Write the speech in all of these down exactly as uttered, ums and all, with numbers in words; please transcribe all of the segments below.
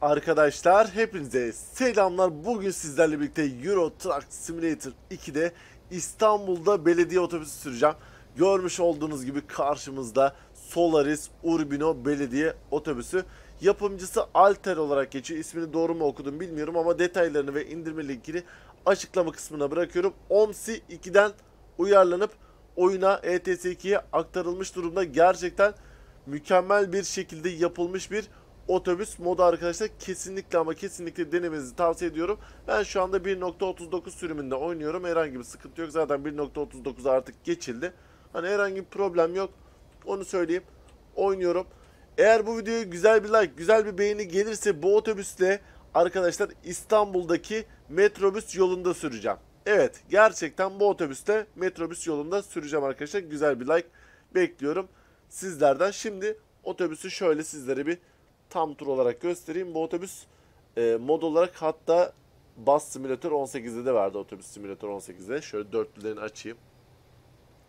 Arkadaşlar hepinize selamlar. Bugün sizlerle birlikte Euro Truck Simulator iki'de İstanbul'da belediye otobüsü süreceğim. Görmüş olduğunuz gibi karşımızda Solaris Urbino belediye otobüsü. Yapımcısı Alter olarak geçiyor. İsmini doğru mu okudum bilmiyorum ama detaylarını ve indirme linkini açıklama kısmına bırakıyorum. O M S I iki'den uyarlanıp oyuna E T S iki'ye aktarılmış durumda. Gerçekten mükemmel bir şekilde yapılmış bir otobüs modu arkadaşlar. Kesinlikle ama kesinlikle denemenizi tavsiye ediyorum. Ben şu anda bir nokta otuz dokuz sürümünde oynuyorum. Herhangi bir sıkıntı yok. Zaten bir nokta otuz dokuz artık geçildi. Hani herhangi bir problem yok. Onu söyleyeyim. Oynuyorum. Eğer bu videoya güzel bir like, güzel bir beğeni gelirse bu otobüsle arkadaşlar İstanbul'daki metrobüs yolunda süreceğim. Evet, gerçekten bu otobüsle metrobüs yolunda süreceğim arkadaşlar. Güzel bir like bekliyorum sizlerden. Şimdi otobüsü şöyle sizlere bir tam tur olarak göstereyim. Bu otobüs e, mod olarak hatta Bus Simulator on sekiz'de de vardı. Otobüs Simulator on sekiz'de. Şöyle dörtlülerini açayım.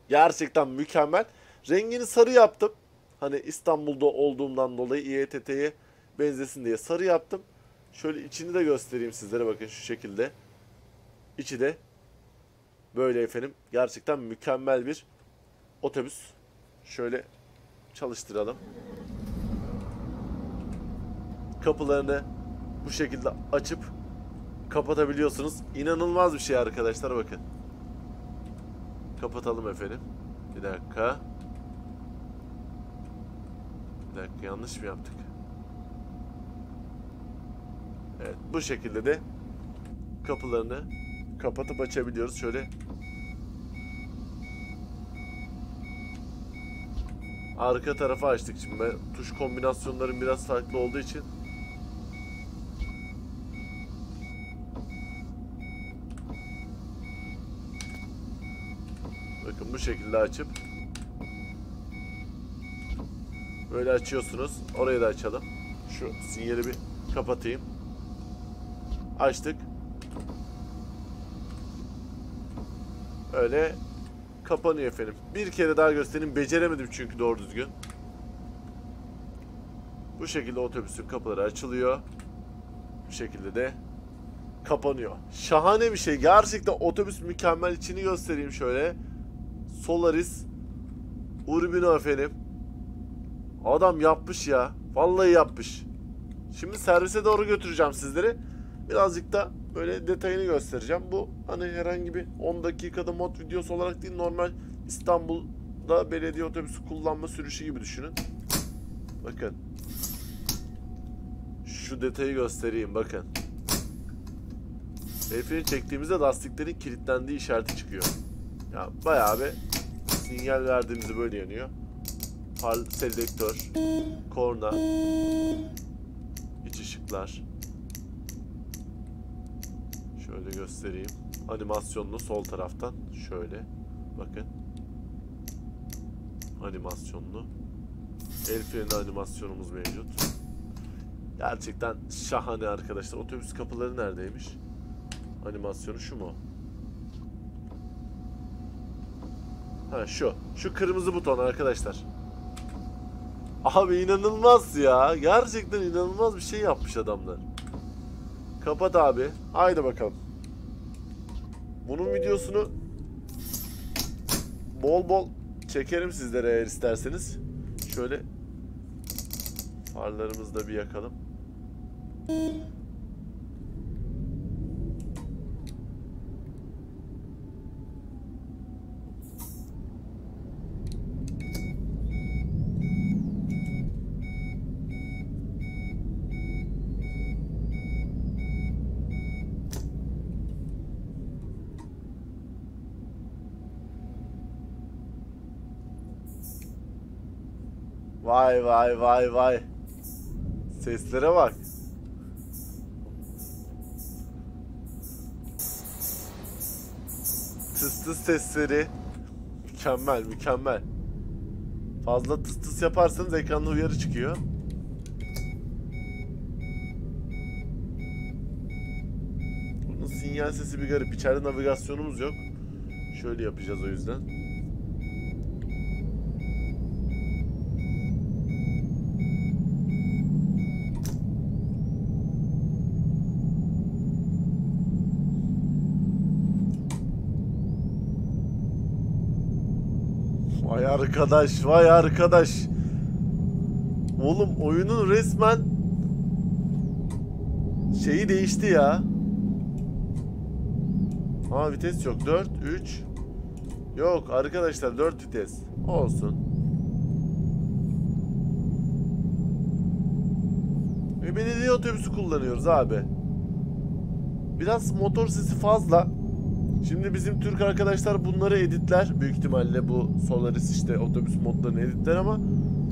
Gerçekten mükemmel. Rengini sarı yaptım. Hani İstanbul'da olduğumdan dolayı İETT'ye benzesin diye sarı yaptım. Şöyle içini de göstereyim sizlere. Bakın şu şekilde. İçi de böyle efendim. Gerçekten mükemmel bir otobüs. Şöyle çalıştıralım. Kapılarını bu şekilde açıp kapatabiliyorsunuz. İnanılmaz bir şey arkadaşlar, bakın. Kapatalım efendim. Bir dakika. Bir dakika, yanlış mı yaptık? Evet, bu şekilde de kapılarını kapatıp açabiliyoruz. Şöyle arka tarafa açtık. Şimdi ben, tuş kombinasyonlarım biraz farklı olduğu için bakın bu şekilde açıp böyle açıyorsunuz. Orayı da açalım. Şu sinyali bir kapatayım. Açtık. Öyle kapanıyor efendim. Bir kere daha göstereyim. Beceremedim çünkü doğru düzgün. Bu şekilde otobüsün kapıları açılıyor. Bu şekilde de kapanıyor. Şahane bir şey. Gerçekten otobüs mükemmel. İçini göstereyim şöyle. Solaris Urbino efendim. Adam yapmış ya. Vallahi yapmış. Şimdi servise doğru götüreceğim sizleri. Birazcık da böyle detayını göstereceğim. Bu hani herhangi bir on dakikada mod videosu olarak değil, normal İstanbul'da belediye otobüsü kullanma sürüşü gibi düşünün. Bakın. Şu detayı göstereyim, bakın. Elfini çektiğimizde lastiklerin kilitlendiği işareti çıkıyor. Ya bayağı bir sinyal verdiğimizi böyle yanıyor. Par selektör, korna, iç ışıklar. Şöyle göstereyim. Animasyonlu sol taraftan şöyle. Bakın. Animasyonlu. El freni animasyonumuz mevcut. Gerçekten şahane arkadaşlar. Otobüs kapıları neredeymiş? Animasyonu şu mu? Ha şu. Şu kırmızı buton arkadaşlar. Abi inanılmaz ya. Gerçekten inanılmaz bir şey yapmış adamlar. Kapat abi. Haydi bakalım. Bunun videosunu bol bol çekerim sizlere eğer isterseniz. Şöyle farlarımızı da bir yakalım. Vay vay vay vay. Seslere bak. Tıs tıs sesleri. Mükemmel mükemmel. Fazla tıs tıs yaparsanız ekranda uyarı çıkıyor. Bunun sinyal sesi bir garip. İçeride navigasyonumuz yok. Şöyle yapacağız o yüzden. Vay arkadaş, vay arkadaş. Oğlum oyunun resmen şeyi değişti ya. Ha vites yok. dört, üç. Yok arkadaşlar, dört vites. Olsun. E, belediye otobüsü kullanıyoruz abi. Biraz motor sesi fazla. Şimdi bizim Türk arkadaşlar bunları editler. Büyük ihtimalle bu Solaris işte otobüs modlarını editler ama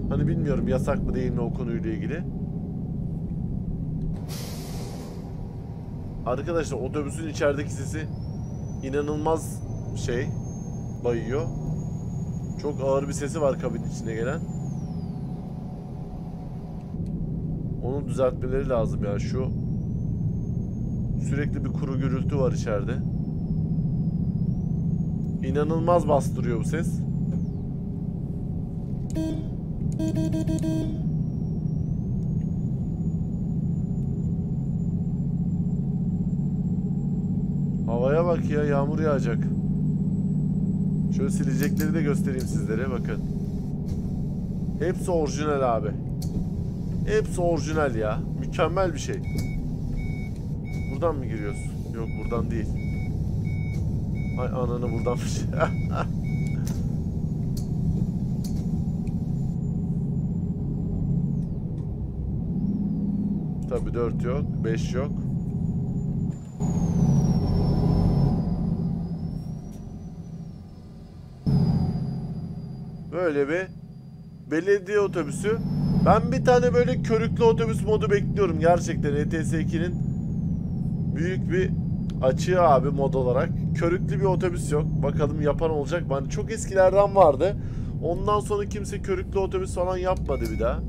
hani bilmiyorum yasak mı değil mi o konuyla ilgili. Arkadaşlar otobüsün içerideki sesi inanılmaz şey bayıyor. Çok ağır bir sesi var kabinin içine gelen. Onu düzeltmeleri lazım ya şu. Sürekli bir kuru gürültü var içeride. İnanılmaz bastırıyor bu ses. Havaya bak ya, yağmur yağacak. Şöyle silecekleri de göstereyim sizlere, bakın. Hepsi orijinal abi. Hepsi orijinal ya. Mükemmel bir şey. Buradan mı giriyorsun? Yok buradan değil. Ay ananı buradanmış. Tabii dört yok, beş yok. Böyle bir belediye otobüsü. Ben bir tane böyle körüklü otobüs modu bekliyorum gerçekten. E T S iki'nin büyük bir açığı abi mod olarak. Körüklü bir otobüs yok. Bakalım yapan olacak. Ben çok eskilerden vardı. Ondan sonra kimse körüklü otobüs falan yapmadı bir daha.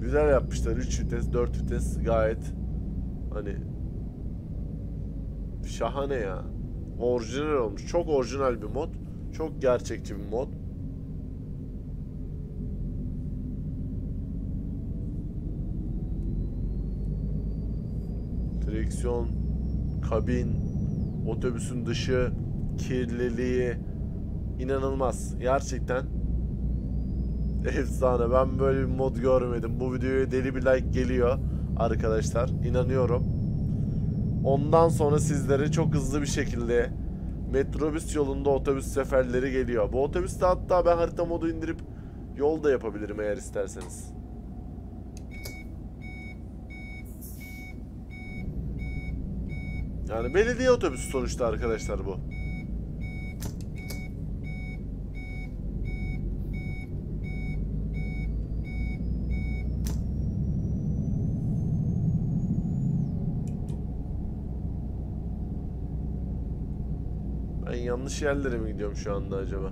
Güzel yapmışlar. üç vites, dört vites gayet hani şahane ya. Orijinal olmuş. Çok orijinal bir mod. Çok gerçekçi bir mod. Direksiyon, kabin, otobüsün dışı, kirliliği inanılmaz. Gerçekten efsane. Ben böyle bir mod görmedim. Bu videoya deli bir like geliyor arkadaşlar. İnanıyorum. Ondan sonra sizlere çok hızlı bir şekilde Metrobüs yolunda otobüs seferleri geliyor. Bu otobüste hatta ben harita modu indirip yol da yapabilirim eğer isterseniz. Yani belediye otobüsü sonuçta arkadaşlar bu. Ben yanlış yerlere mi gidiyorum şu anda acaba?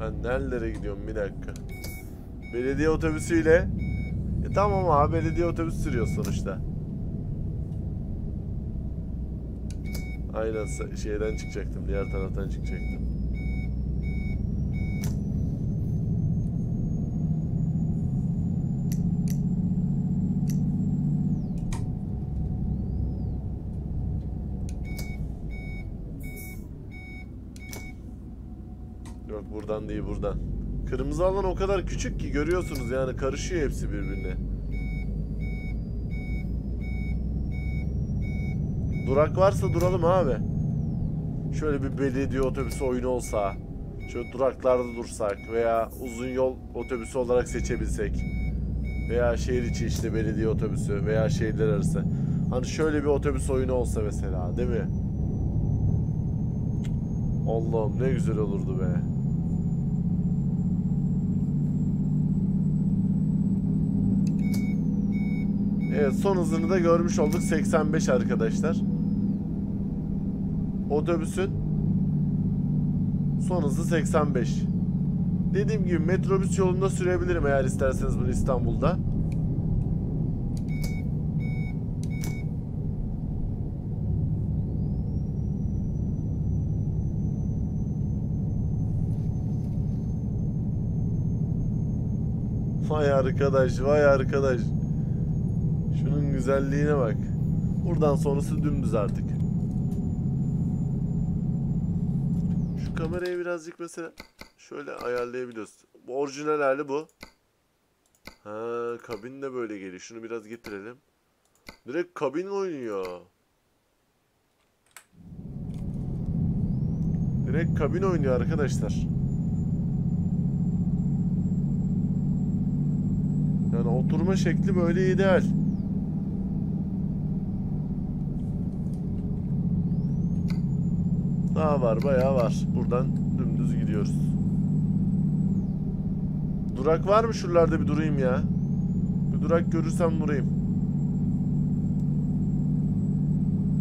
Ben nerelere gidiyorum bir dakika. Belediye otobüsüyle. E tamam abi, belediye otobüsü sürüyor sonuçta. Aynen şeyden çıkacaktım, diğer taraftan çıkacaktım. Buradan değil, buradan. Kırmızı alan o kadar küçük ki görüyorsunuz yani, karışıyor hepsi birbirine. Durak varsa duralım abi. Şöyle bir belediye otobüsü oyunu olsa, şöyle duraklarda dursak veya uzun yol otobüsü olarak seçebilsek veya şehir içi işte belediye otobüsü veya şehirler arası. Hani şöyle bir otobüs oyunu olsa mesela, değil mi? Allah'ım ne güzel olurdu be. Evet, son hızını da görmüş olduk. seksen beş arkadaşlar. Otobüsün son hızı seksen beş. Dediğim gibi Metrobüs yolunda sürebilirim eğer isterseniz bunu İstanbul'da. Vay arkadaş, vay arkadaş. Şunun güzelliğine bak. Buradan sonrası dümdüz artık. Şu kamerayı birazcık mesela şöyle ayarlayabiliyoruz. Bu orijinal hali bu. Ha, kabin de böyle geliyor. Şunu biraz getirelim. Direkt kabin oynuyor. Direkt kabin oynuyor arkadaşlar. Yani oturma şekli böyle ideal. Daha var, bayağı var. Buradan dümdüz gidiyoruz. Durak var mı? Şuralarda bir durayım ya. Bir durak görürsem durayım.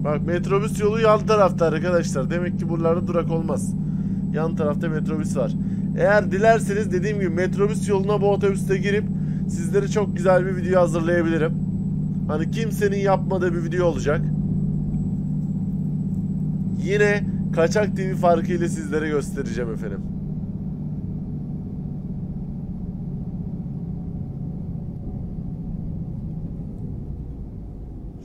Bak, metrobüs yolu yan tarafta arkadaşlar. Demek ki buralarda durak olmaz. Yan tarafta metrobüs var. Eğer dilerseniz dediğim gibi metrobüs yoluna bu otobüste girip sizlere çok güzel bir video hazırlayabilirim. Hani kimsenin yapmadığı bir video olacak. Yine Kaçak T V farkıyla sizlere göstereceğim efendim.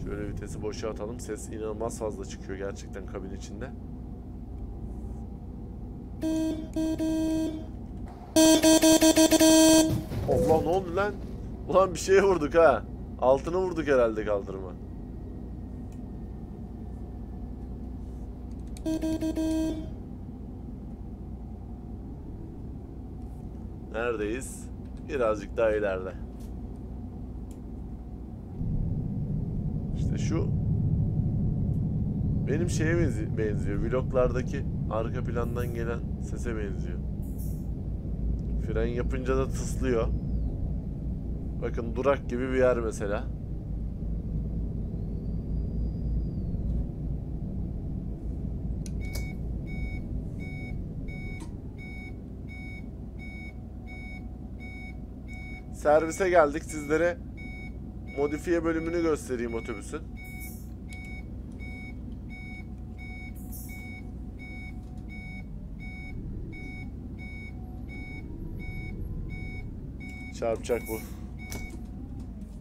Şöyle vitesi boşa atalım. Ses inanılmaz fazla çıkıyor gerçekten kabin içinde. Allah, ne oldu lan? Ulan bir şeye vurduk ha. Altına vurduk herhalde kaldırıma. Neredeyiz? Birazcık daha ileride. İşte şu benim şeye benziyor. Vloglardaki arka plandan gelen sese benziyor. Fren yapınca da tıslıyor. Bakın, durak gibi bir yer mesela. Servise geldik. Sizlere modifiye bölümünü göstereyim otobüsün. Çarpacak bu.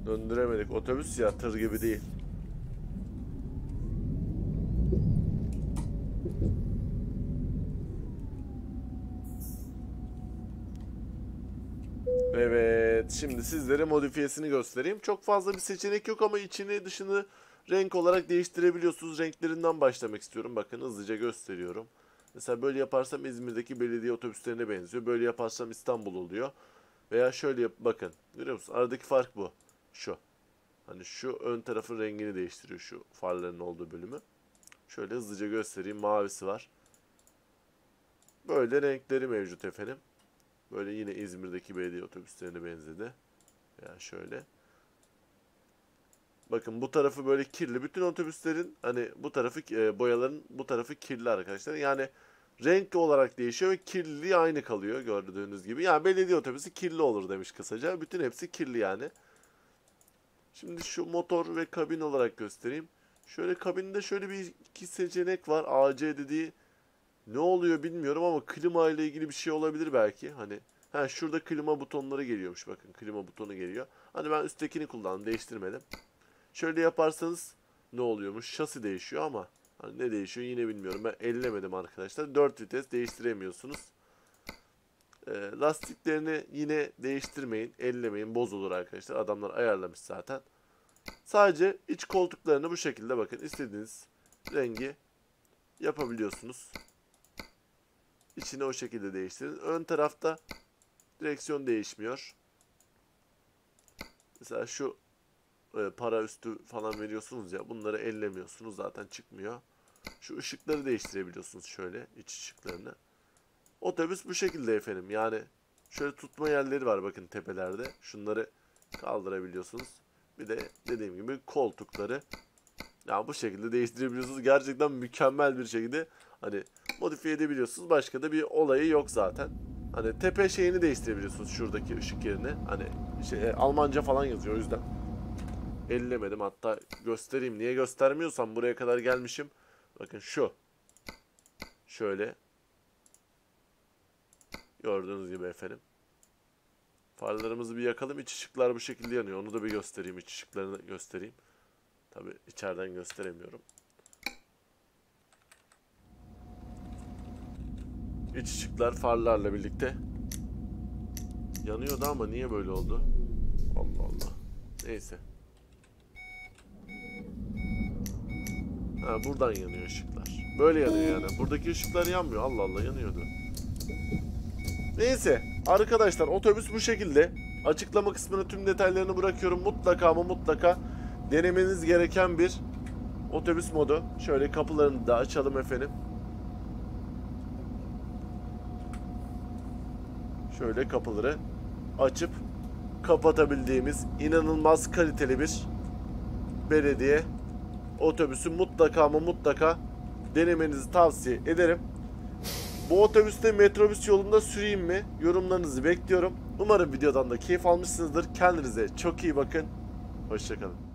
Döndüremedik. Otobüs ya, tır gibi değil. Evet, şimdi sizlere modifiyesini göstereyim. Çok fazla bir seçenek yok ama içini dışını renk olarak değiştirebiliyorsunuz. Renklerinden başlamak istiyorum. Bakın, hızlıca gösteriyorum. Mesela böyle yaparsam İzmir'deki belediye otobüslerine benziyor. Böyle yaparsam İstanbul oluyor. Veya şöyle yap, bakın. Görüyor musun? Aradaki fark bu. Şu. Hani şu ön tarafın rengini değiştiriyor, şu farların olduğu bölümü. Şöyle hızlıca göstereyim. Mavisi var. Böyle renkleri mevcut efendim. Böyle yine İzmir'deki belediye otobüslerine benzedi. Yani şöyle. Bakın, bu tarafı böyle kirli. Bütün otobüslerin hani bu tarafı e, boyaların bu tarafı kirli arkadaşlar. Yani renk olarak değişiyor ve kirliliği aynı kalıyor gördüğünüz gibi. Yani belediye otobüsü kirli olur demiş kısaca. Bütün hepsi kirli yani. Şimdi şu motor ve kabin olarak göstereyim. Şöyle kabinde şöyle bir iki seçenek var. A C dediği ne oluyor bilmiyorum ama klima ile ilgili bir şey olabilir belki. Hani ha, şurada klima butonları geliyormuş. Bakın, klima butonu geliyor. Hani ben üsttekini kullandım, değiştirmedim. Şöyle yaparsanız ne oluyormuş? Şasi değişiyor ama hani ne değişiyor yine bilmiyorum. Ben ellemedim arkadaşlar. dört vites değiştiremiyorsunuz. E, lastiklerini yine değiştirmeyin, ellemeyin, bozulur arkadaşlar. Adamlar ayarlamış zaten. Sadece iç koltuklarını bu şekilde bakın istediğiniz rengi yapabiliyorsunuz. İçini o şekilde değiştirin. Ön tarafta direksiyon değişmiyor. Mesela şu e, para üstü falan veriyorsunuz ya, bunları ellemiyorsunuz, zaten çıkmıyor. Şu ışıkları değiştirebiliyorsunuz, şöyle iç ışıklarını. Otobüs bu şekilde efendim. Yani şöyle tutma yerleri var bakın tepelerde. Şunları kaldırabiliyorsunuz. Bir de dediğim gibi koltukları ya bu şekilde değiştirebiliyorsunuz. Gerçekten mükemmel bir şekilde hani modifiye edebiliyorsunuz. Başka da bir olayı yok zaten. Hani tepe şeyini değiştirebiliyorsunuz, şuradaki ışık yerine. Hani şey, Almanca falan yazıyor, o yüzden ellemedim. Hatta göstereyim, niye göstermiyorsam buraya kadar gelmişim. Bakın şu. Şöyle. Gördüğünüz gibi efendim. Farlarımızı bir yakalım. İç ışıklar bu şekilde yanıyor. Onu da bir göstereyim. İç ışıklarını göstereyim. Tabii içeriden gösteremiyorum. İç ışıklar farlarla birlikte yanıyordu ama niye böyle oldu? Allah Allah. Neyse. Ha, buradan yanıyor ışıklar. Böyle yanıyor yani. Buradaki ışıklar yanmıyor. Allah Allah, yanıyordu. Neyse arkadaşlar, otobüs bu şekilde. Açıklama kısmına tüm detaylarını bırakıyorum. Mutlaka ama mutlaka denemeniz gereken bir otobüs modu. Şöyle kapılarını da açalım efendim. Şöyle kapıları açıp kapatabildiğimiz inanılmaz kaliteli bir belediye otobüsü. Mutlaka ama mutlaka denemenizi tavsiye ederim. Bu otobüste metrobüs yolunda süreyim mi? Yorumlarınızı bekliyorum. Umarım videodan da keyif almışsınızdır. Kendinize çok iyi bakın. Hoşçakalın.